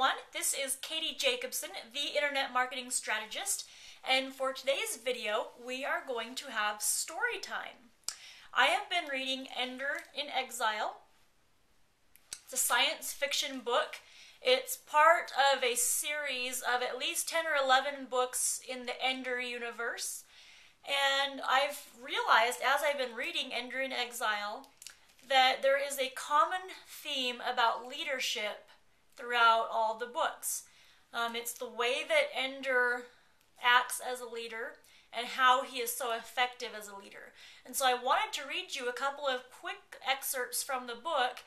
101. This is Katie Jacobson, the Internet Marketing Strategist, and for today's video, we are going to have story time. I have been reading Ender in Exile. It's a science fiction book. It's part of a series of at least 10 or 11 books in the Ender universe, and I've realized as I've been reading Ender in Exile that there is a common theme about leadership throughout all the books. It's the way that Ender acts as a leader and how he is so effective as a leader. And so I wanted to read you a couple of quick excerpts from the book.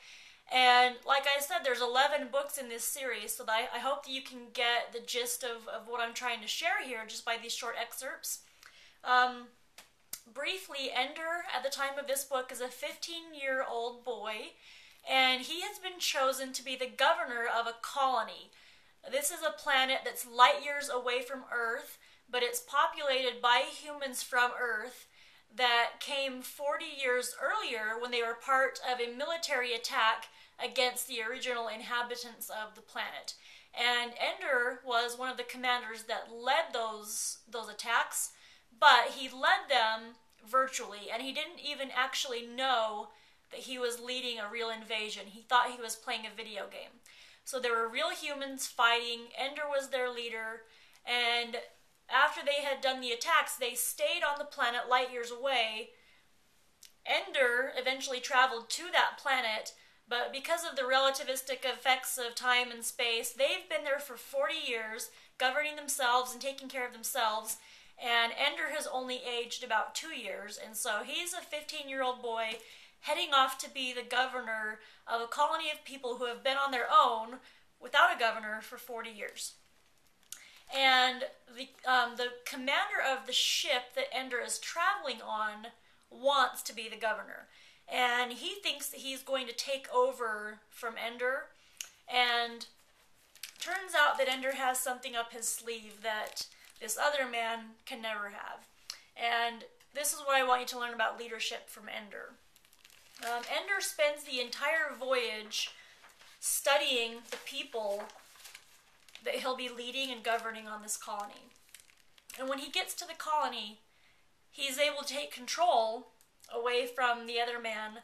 And like I said, there's 11 books in this series, so that I hope that you can get the gist of what I'm trying to share here just by these short excerpts. Briefly, Ender, at the time of this book, is a 15-year-old boy, and he has been chosen to be the governor of a colony. This is a planet that's light years away from Earth, but it's populated by humans from Earth that came 40 years earlier when they were part of a military attack against the original inhabitants of the planet. And Ender was one of the commanders that led those attacks, but he led them virtually, and he didn't even actually know that he was leading a real invasion. He thought he was playing a video game. So there were real humans fighting. Ender was their leader, and after they had done the attacks, they stayed on the planet light years away. Ender eventually traveled to that planet, but because of the relativistic effects of time and space, they've been there for 40 years, governing themselves and taking care of themselves. And Ender has only aged about 2 years, and so he's a 15-year-old boy heading off to be the governor of a colony of people who have been on their own without a governor for 40 years. And the commander of the ship that Ender is traveling on wants to be the governor, and he thinks that he's going to take over from Ender, and turns out that Ender has something up his sleeve that this other man can never have. And this is what I want you to learn about leadership from Ender. Ender spends the entire voyage studying the people that he'll be leading and governing on this colony. And when he gets to the colony, he's able to take control away from the other man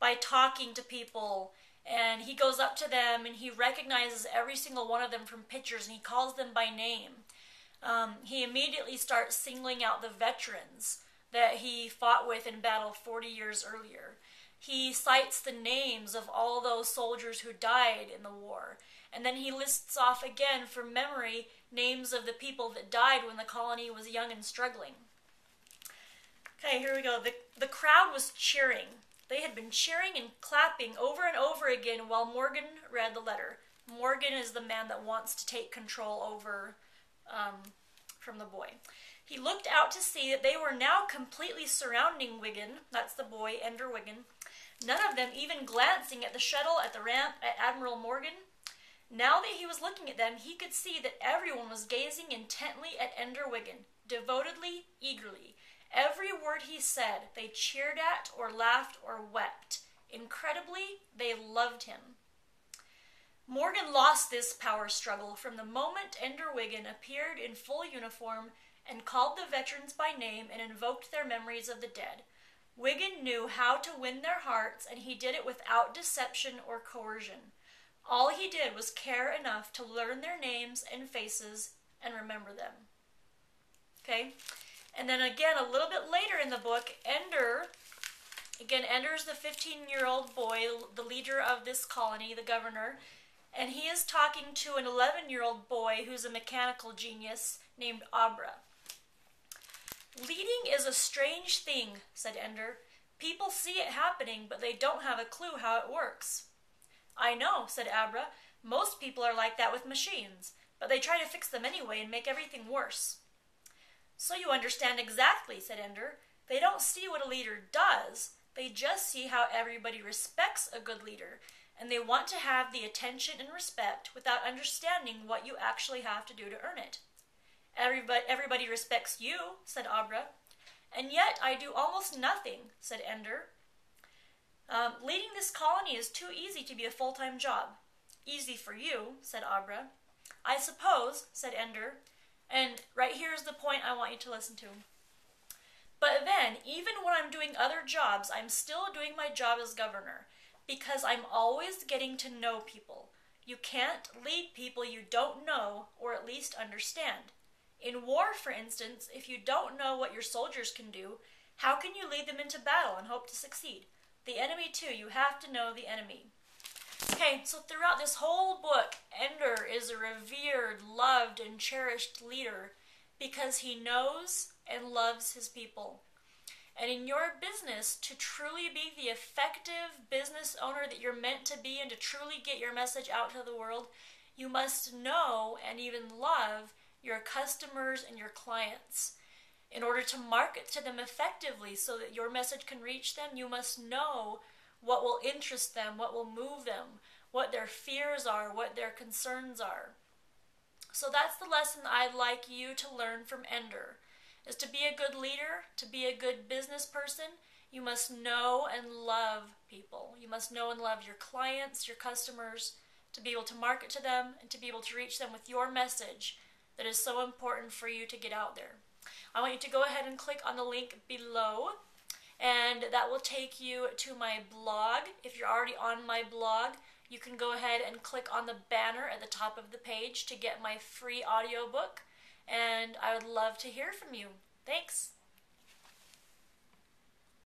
by talking to people. And he goes up to them and he recognizes every single one of them from pictures, and he calls them by name. He immediately starts singling out the veterans that he fought with in battle 40 years earlier. He cites the names of all those soldiers who died in the war. And then he lists off again, from memory, names of the people that died when the colony was young and struggling. Okay, here we go. The crowd was cheering. They had been cheering and clapping over and over again while Morgan read the letter. Morgan is the man that wants to take control over from the boy. He looked out to see that they were now completely surrounding Wiggin. That's the boy, Ender Wiggin. None of them even glancing at the shuttle, at the ramp, at Admiral Morgan. Now that he was looking at them, he could see that everyone was gazing intently at Ender Wiggin, devotedly, eagerly. Every word he said, they cheered at or laughed or wept. Incredibly, they loved him. Morgan lost this power struggle from the moment Ender Wiggin appeared in full uniform and called the veterans by name and invoked their memories of the dead. Wiggin knew how to win their hearts, and he did it without deception or coercion. All he did was care enough to learn their names and faces and remember them. Okay? And then again, a little bit later in the book, Ender's the 15-year-old boy, the leader of this colony, the governor. And he is talking to an 11-year-old boy who's a mechanical genius named Abra. Leading is a strange thing, said Ender. People see it happening, but they don't have a clue how it works. I know, said Abra. Most people are like that with machines, but they try to fix them anyway and make everything worse. So you understand exactly, said Ender. They don't see what a leader does. They just see how everybody respects a good leader, and they want to have the attention and respect without understanding what you actually have to do to earn it. Everybody respects you, said Abra. And yet I do almost nothing, said Ender. Leading this colony is too easy to be a full-time job. Easy for you, said Abra. I suppose, said Ender, and right here is the point I want you to listen to. But then, even when I'm doing other jobs, I'm still doing my job as governor, because I'm always getting to know people. You can't lead people you don't know, or at least understand. In war, for instance, if you don't know what your soldiers can do, how can you lead them into battle and hope to succeed? The enemy, too. You have to know the enemy. Okay, so throughout this whole book, Ender is a revered, loved, and cherished leader because he knows and loves his people. And in your business, to truly be the effective business owner that you're meant to be and to truly get your message out to the world, you must know and even love your customers and your clients. In order to market to them effectively so that your message can reach them, you must know what will interest them, what will move them, what their fears are, what their concerns are. So that's the lesson I'd like you to learn from Ender, is to be a good leader, to be a good business person, you must know and love people. You must know and love your clients, your customers, to be able to market to them and to be able to reach them with your message that is so important for you to get out there. I want you to go ahead and click on the link below, and that will take you to my blog. If you're already on my blog, you can go ahead and click on the banner at the top of the page to get my free audiobook, and I would love to hear from you. Thanks!